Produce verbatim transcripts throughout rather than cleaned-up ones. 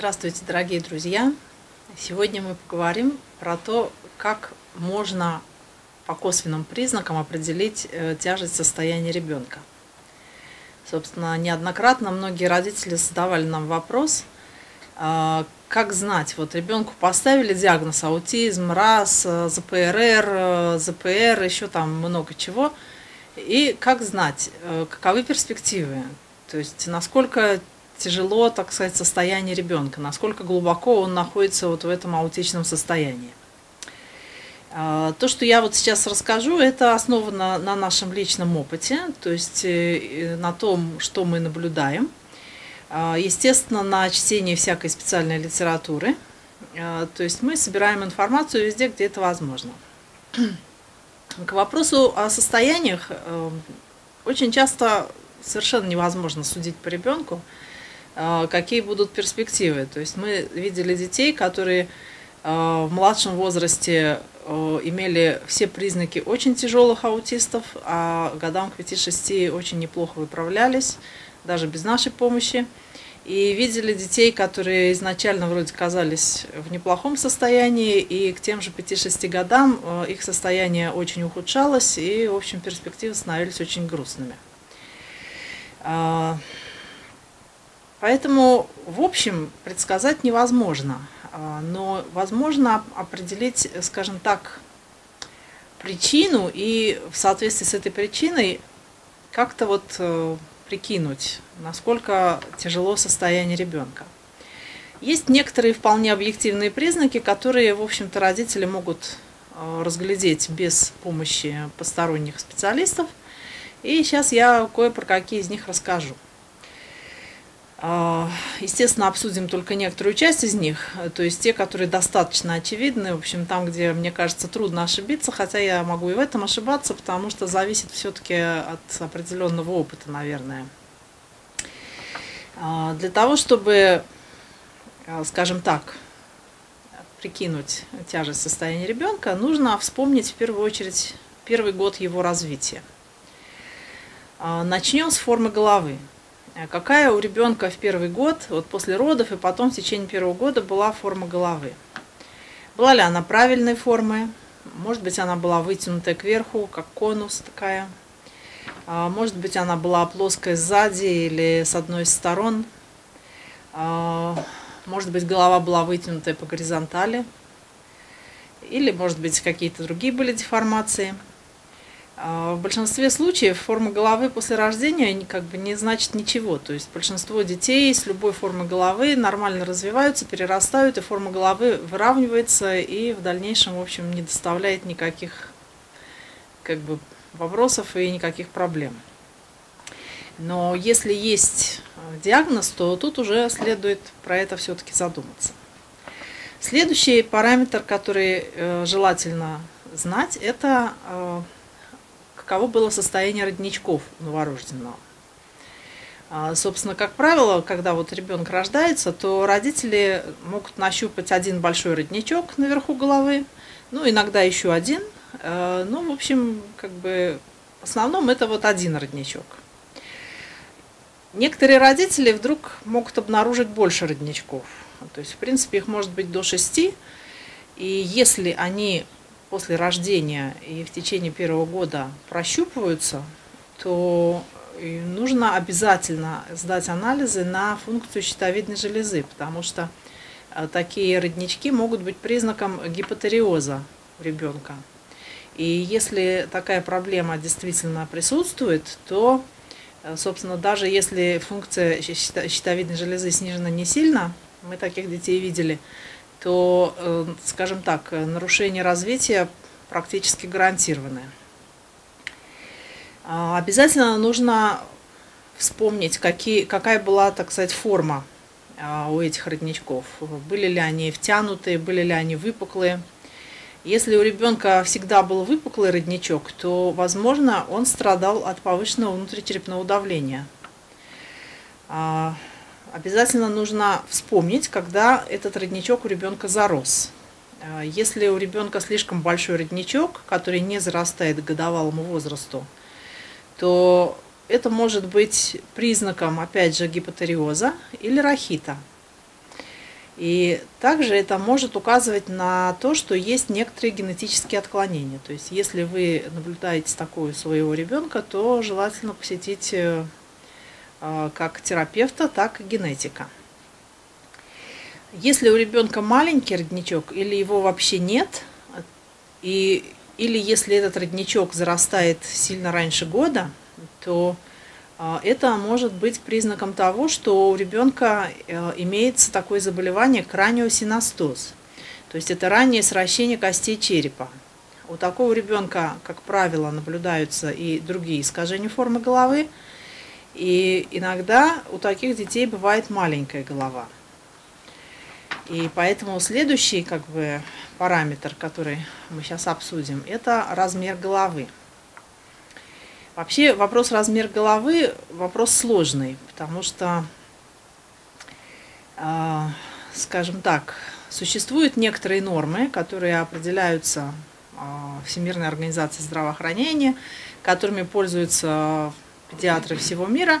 Здравствуйте, дорогие друзья! Сегодня мы поговорим про то, как можно по косвенным признакам определить тяжесть состояния ребенка. Собственно, неоднократно многие родители задавали нам вопрос, как знать, вот ребенку поставили диагноз аутизм, РАС, ЗПР, ЗПР, еще там много чего, и как знать, каковы перспективы, то есть насколько тяжело, так сказать, состояние ребенка, насколько глубоко он находится вот в этом аутичном состоянии. То, что я вот сейчас расскажу, это основано на нашем личном опыте, то есть на том, что мы наблюдаем, естественно, на чтении всякой специальной литературы. То есть мы собираем информацию везде, где это возможно. К вопросу о состояниях очень часто совершенно невозможно судить по ребенку, какие будут перспективы. То есть мы видели детей, которые в младшем возрасте имели все признаки очень тяжелых аутистов, а годам к пяти-шести очень неплохо выправлялись, даже без нашей помощи. И видели детей, которые изначально вроде казались в неплохом состоянии, и к тем же пяти-шести годам их состояние очень ухудшалось, и, в общем, перспективы становились очень грустными. Поэтому, в общем, предсказать невозможно, но возможно определить, скажем так, причину и в соответствии с этой причиной как-то вот прикинуть, насколько тяжело состояние ребенка. Есть некоторые вполне объективные признаки, которые, в общем-то, родители могут разглядеть без помощи посторонних специалистов, и сейчас я кое-про какие из них расскажу. Естественно, обсудим только некоторую часть из них, то есть те, которые достаточно очевидны, в общем, там, где, мне кажется, трудно ошибиться, хотя я могу и в этом ошибаться, потому что зависит все-таки от определенного опыта, наверное. Для того, чтобы, скажем так, прикинуть тяжесть состояния ребенка, нужно вспомнить в первую очередь первый год его развития. Начнем с формы головы. Какая у ребенка в первый год, вот после родов и потом в течение первого года была форма головы? Была ли она правильной формы? Может быть, она была вытянутая кверху, как конус такая? Может быть, она была плоская сзади или с одной из сторон? Может быть, голова была вытянутая по горизонтали? Или, может быть, какие-то другие были деформации? В большинстве случаев форма головы после рождения как бы не значит ничего. То есть большинство детей с любой формой головы нормально развиваются, перерастают, и форма головы выравнивается и в дальнейшем, в общем, не доставляет никаких как бы вопросов и никаких проблем. Но если есть диагноз, то тут уже следует про это все-таки задуматься. Следующий параметр, который желательно знать, это каково было состояние родничков новорожденного. Собственно, как правило, когда вот ребенок рождается, то родители могут нащупать один большой родничок наверху головы, ну, иногда еще один. Ну, в общем, как бы в основном это вот один родничок. Некоторые родители вдруг могут обнаружить больше родничков. То есть, в принципе, их может быть до шести. И если они после рождения и в течение первого года прощупываются, то нужно обязательно сдать анализы на функцию щитовидной железы, потому что такие роднички могут быть признаком гипотериоза у ребенка. И если такая проблема действительно присутствует, то, собственно, даже если функция щитовидной железы снижена не сильно, мы таких детей видели, то, скажем так, нарушения развития практически гарантированы. Обязательно нужно вспомнить, какие, какая была, так сказать, форма у этих родничков. Были ли они втянутые, были ли они выпуклые. Если у ребенка всегда был выпуклый родничок, то, возможно, он страдал от повышенного внутричерепного давления. Обязательно нужно вспомнить, когда этот родничок у ребенка зарос. Если у ребенка слишком большой родничок, который не зарастает к годовалому возрасту, то это может быть признаком, опять же, гипотериоза или рахита. И также это может указывать на то, что есть некоторые генетические отклонения. То есть если вы наблюдаете такое у своего ребенка, то желательно посетить как терапевта, так и генетика. Если у ребенка маленький родничок или его вообще нет, и, или если этот родничок зарастает сильно раньше года, то это может быть признаком того, что у ребенка имеется такое заболевание краниосиностоз. То есть это раннее сращение костей черепа. У такого ребенка, как правило, наблюдаются и другие искажения формы головы. И иногда у таких детей бывает маленькая голова. И поэтому следующий как бы, параметр, который мы сейчас обсудим, это размер головы. Вообще вопрос размер головы – вопрос сложный, потому что, э, скажем так, существуют некоторые нормы, которые определяются э, Всемирной организацией здравоохранения, которыми пользуются педиатры всего мира,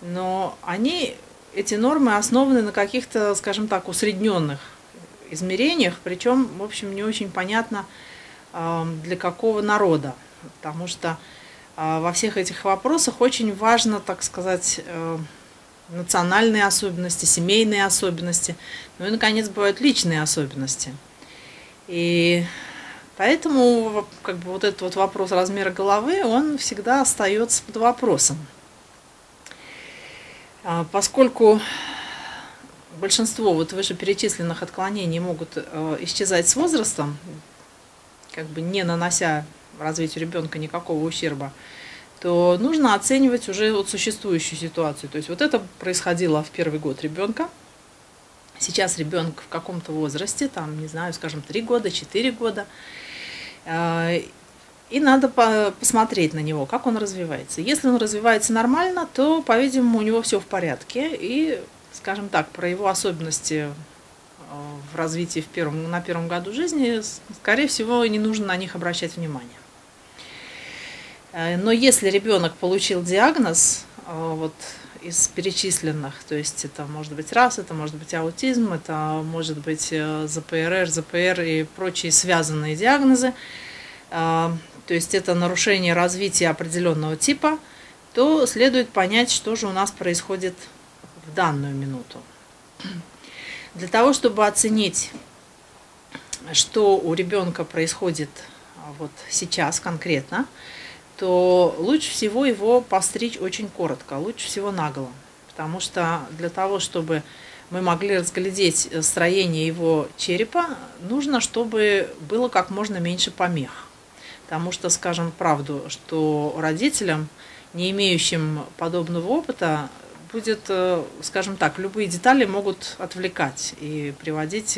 но они, эти нормы основаны на каких-то, скажем так, усредненных измерениях, причем, в общем, не очень понятно, э, для какого народа, потому что во всех этих вопросах очень важно, так сказать, национальные особенности, семейные особенности, ну и, наконец, бывают личные особенности. И поэтому как бы, вот этот вот вопрос размера головы, он всегда остается под вопросом. Поскольку большинство вот вышеперечисленных отклонений могут исчезать с возрастом, как бы не нанося развитию ребенка никакого ущерба, то нужно оценивать уже вот существующую ситуацию. То есть вот это происходило в первый год ребенка. Сейчас ребенок в каком-то возрасте, там, не знаю, скажем, три года, четыре года. И надо посмотреть на него, как он развивается. Если он развивается нормально, то, по-видимому, у него все в порядке. И, скажем так, про его особенности в развитии в первом, на первом году жизни, скорее всего, не нужно на них обращать внимание. Но если ребенок получил диагноз вот, из перечисленных, то есть это может быть РАС, это может быть аутизм, это может быть ЗПР, ЗПР и прочие связанные диагнозы, то есть это нарушение развития определенного типа, то следует понять, что же у нас происходит в данную минуту. Для того, чтобы оценить, что у ребенка происходит вот сейчас конкретно, то лучше всего его постричь очень коротко, лучше всего наголо. Потому что для того, чтобы мы могли разглядеть строение его черепа, нужно, чтобы было как можно меньше помех. Потому что, скажем правду, что родителям, не имеющим подобного опыта, будет, скажем так, любые детали могут отвлекать и приводить,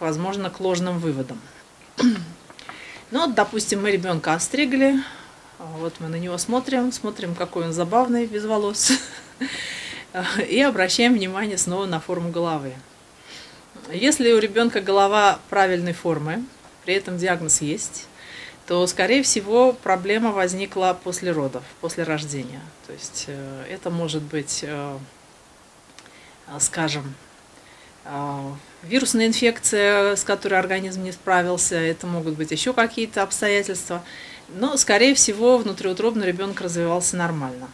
возможно, к ложным выводам. Ну, вот, допустим, мы ребенка остригли, вот мы на него смотрим, смотрим, какой он забавный, без волос, и обращаем внимание снова на форму головы. Если у ребенка голова правильной формы, при этом диагноз есть, то, скорее всего, проблема возникла после родов, после рождения. То есть это может быть, скажем, вирусная инфекция, с которой организм не справился, это могут быть еще какие-то обстоятельства. Но, скорее всего, внутриутробно ребенок развивался нормально.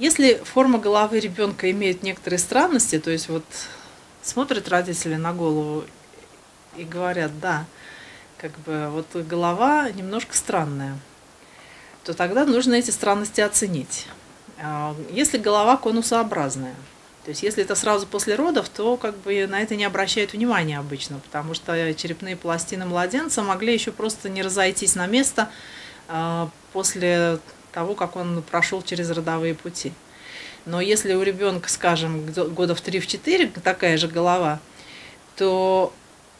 Если форма головы ребенка имеет некоторые странности, то есть вот смотрят родители на голову и говорят, да, как бы вот голова немножко странная, то тогда нужно эти странности оценить. Если голова конусообразная, то есть если это сразу после родов, то как бы на это не обращают внимания обычно, потому что черепные пластины младенца могли еще просто не разойтись на место после того, как он прошел через родовые пути. Но если у ребенка, скажем, года в три-четыре такая же голова, то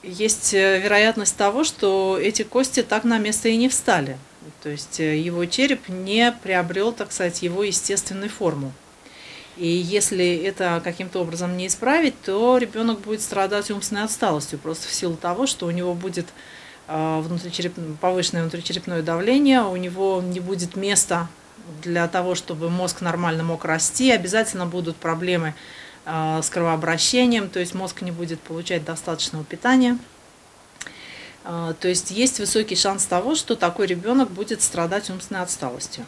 есть вероятность того, что эти кости так на место и не встали. То есть его череп не приобрел, так сказать, его естественную форму. И если это каким-то образом не исправить, то ребенок будет страдать умственной отсталостью, просто в силу того, что у него будет внутричерепное, повышенное внутричерепное давление, у него не будет места для того, чтобы мозг нормально мог расти, обязательно будут проблемы с кровообращением, то есть мозг не будет получать достаточного питания. То есть есть высокий шанс того, что такой ребенок будет страдать умственной отсталостью.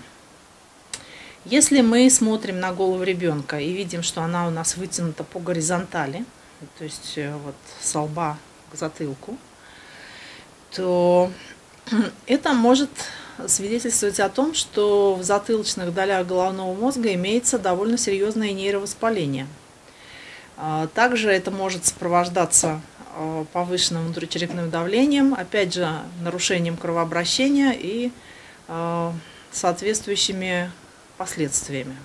Если мы смотрим на голову ребенка и видим, что она у нас вытянута по горизонтали, то есть вот со лба к затылку, то это может свидетельствовать о том, что в затылочных долях головного мозга имеется довольно серьезное нейровоспаление. Также это может сопровождаться повышенным внутричерепным давлением, опять же, нарушением кровообращения и соответствующими последствиями.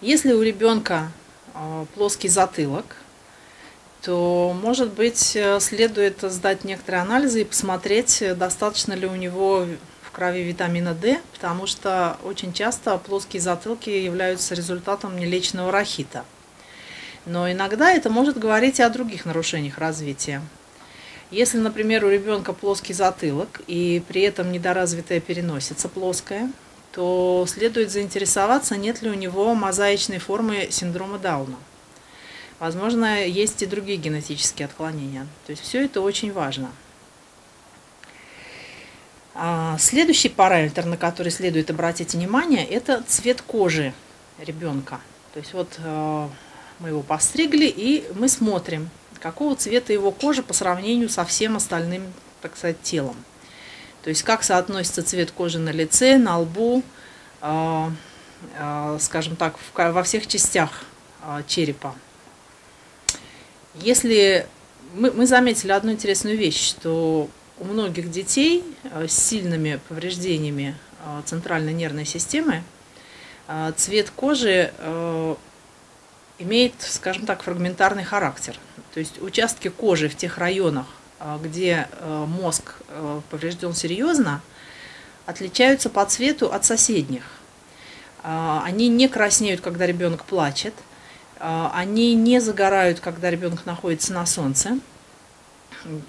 Если у ребенка плоский затылок, то, может быть, следует сдать некоторые анализы и посмотреть, достаточно ли у него в крови витамина дэ, потому что очень часто плоские затылки являются результатом нелечного рахита. Но иногда это может говорить и о других нарушениях развития. Если, например, у ребенка плоский затылок и при этом недоразвитая переносица плоская, то следует заинтересоваться, нет ли у него мозаичной формы синдрома Дауна. Возможно, есть и другие генетические отклонения. То есть все это очень важно. Следующий параметр, на который следует обратить внимание, это цвет кожи ребенка. То есть вот мы его постригли, и мы смотрим, какого цвета его кожа по сравнению со всем остальным, так сказать, телом. То есть как соотносится цвет кожи на лице, на лбу, скажем так, во всех частях черепа. Если мы, мы заметили одну интересную вещь, что у многих детей с сильными повреждениями центральной нервной системы цвет кожи имеет, скажем так, фрагментарный характер. То есть участки кожи в тех районах, где мозг поврежден серьезно, отличаются по цвету от соседних. Они не краснеют, когда ребенок плачет. Они не загорают, когда ребенок находится на солнце.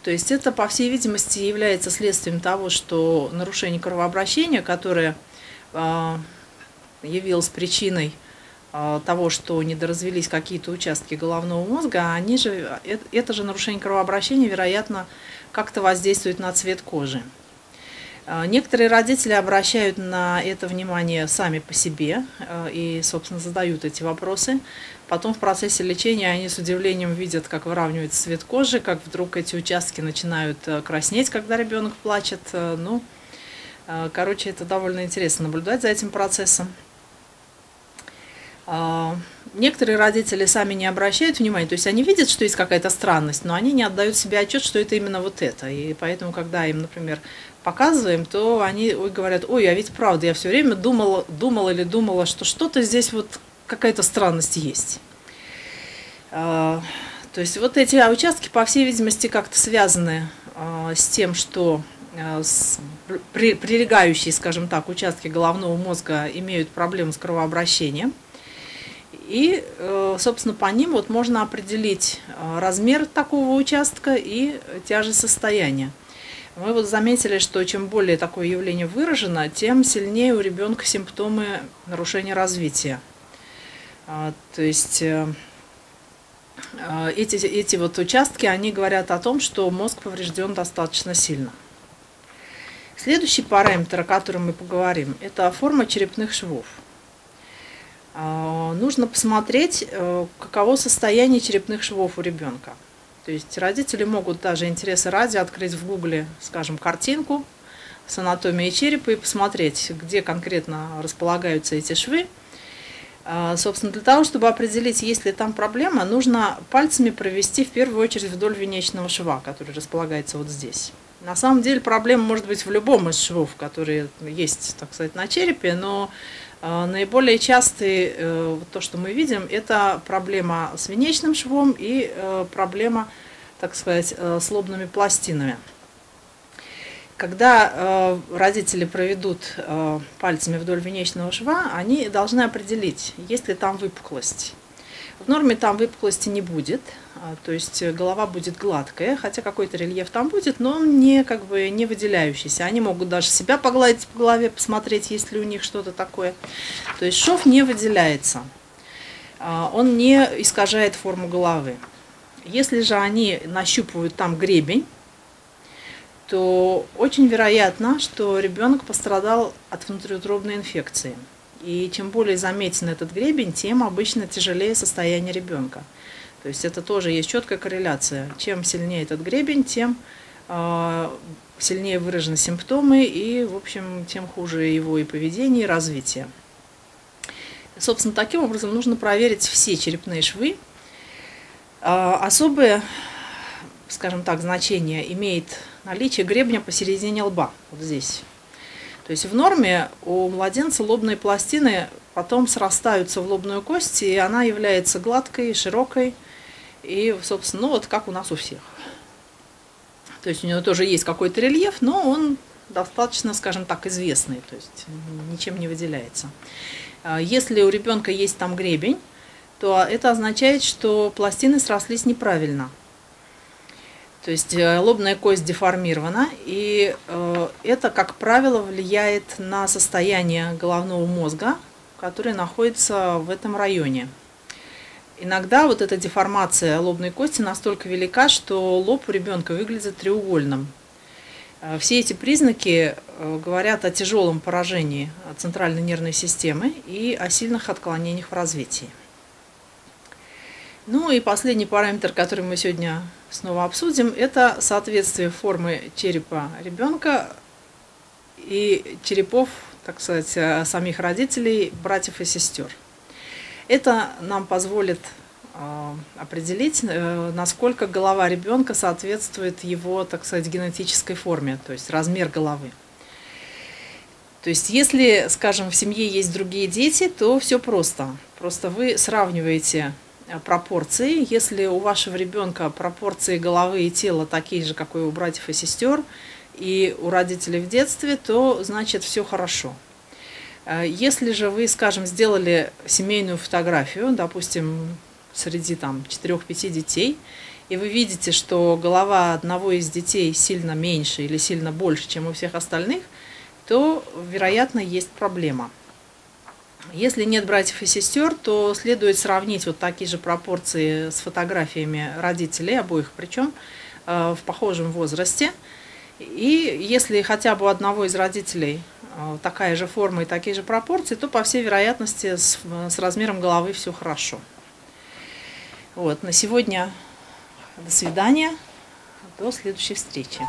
То есть это, по всей видимости, является следствием того, что нарушение кровообращения, которое явилось причиной того, что недоразвелись какие-то участки головного мозга, они же, это же нарушение кровообращения, вероятно, как-то воздействует на цвет кожи. Некоторые родители обращают на это внимание сами по себе и, собственно, задают эти вопросы. Потом в процессе лечения они с удивлением видят, как выравнивается цвет кожи, как вдруг эти участки начинают краснеть, когда ребенок плачет. Ну, короче, это довольно интересно наблюдать за этим процессом. Некоторые родители сами не обращают внимания, то есть они видят, что есть какая-то странность, но они не отдают себе отчет, что это именно вот это. И поэтому, когда им, например, показываем, то они говорят: ой, а ведь правда, я все время думала, думала или думала, что что-то здесь вот какая-то странность есть. То есть вот эти участки, по всей видимости, как-то связаны с тем, что прилегающие, скажем так, участки головного мозга имеют проблемы с кровообращением. И, собственно, по ним вот можно определить размер такого участка и тяжесть состояния. Мы вот заметили, что чем более такое явление выражено, тем сильнее у ребенка симптомы нарушения развития. То есть эти, эти вот участки, они говорят о том, что мозг поврежден достаточно сильно. Следующий параметр, о котором мы поговорим, это форма черепных швов. Нужно посмотреть, каково состояние черепных швов у ребенка. То есть родители могут даже интересы ради открыть в гугле, скажем, картинку с анатомией черепа и посмотреть, где конкретно располагаются эти швы. Собственно, для того, чтобы определить, есть ли там проблема, нужно пальцами провести в первую очередь вдоль венечного шва, который располагается вот здесь. На самом деле проблема может быть в любом из швов, которые есть, так сказать, на черепе, но наиболее частые, то, что мы видим, это проблема с венечным швом и проблема, так сказать, с лобными пластинами. Когда родители проведут пальцами вдоль венечного шва, они должны определить, есть ли там выпуклость. В норме там выпуклости не будет, то есть голова будет гладкая, хотя какой-то рельеф там будет, но он не, как бы, не выделяющийся. Они могут даже себя погладить по голове, посмотреть, есть ли у них что-то такое. То есть шов не выделяется. он не искажает форму головы. Если же они нащупывают там гребень, то очень вероятно, что ребенок пострадал от внутриутробной инфекции. И чем более заметен этот гребень, тем обычно тяжелее состояние ребенка. То есть это тоже есть четкая корреляция. Чем сильнее этот гребень, тем э, сильнее выражены симптомы и, в общем, тем хуже его и поведение, и развитие. Собственно, таким образом нужно проверить все черепные швы. Э, особое, скажем так, значение имеет наличие гребня посередине лба, вот здесь. То есть в норме у младенца лобные пластины потом срастаются в лобную кость, и она является гладкой, широкой, и, собственно, ну вот как у нас у всех. То есть у него тоже есть какой-то рельеф, но он достаточно, скажем так, известный, то есть ничем не выделяется. Если у ребенка есть там гребень, то это означает, что пластины срослись неправильно. То есть лобная кость деформирована, и это, как правило, влияет на состояние головного мозга, который находится в этом районе. Иногда вот эта деформация лобной кости настолько велика, что лоб у ребенка выглядит треугольным. Все эти признаки говорят о тяжелом поражении центральной нервной системы и о сильных отклонениях в развитии. Ну и последний параметр, который мы сегодня снова обсудим, это соответствие формы черепа ребенка и черепов, так сказать, самих родителей, братьев и сестер. Это нам позволит определить, насколько голова ребенка соответствует его, так сказать, генетической форме, то есть размер головы. То есть если, скажем, в семье есть другие дети, то все просто. Просто вы сравниваете пропорции. Если у вашего ребенка пропорции головы и тела такие же, как и у братьев и сестер, и у родителей в детстве, то значит все хорошо. Если же вы, скажем, сделали семейную фотографию, допустим, среди там четырёх-пяти детей, и вы видите, что голова одного из детей сильно меньше или сильно больше, чем у всех остальных, то, вероятно, есть проблема. Если нет братьев и сестер, то следует сравнить вот такие же пропорции с фотографиями родителей, обоих причем, в похожем возрасте. И если хотя бы у одного из родителей такая же форма и такие же пропорции, то, по всей вероятности, с, с размером головы все хорошо. Вот, на сегодня до свидания, до следующей встречи.